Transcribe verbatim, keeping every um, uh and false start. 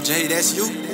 J, that's you.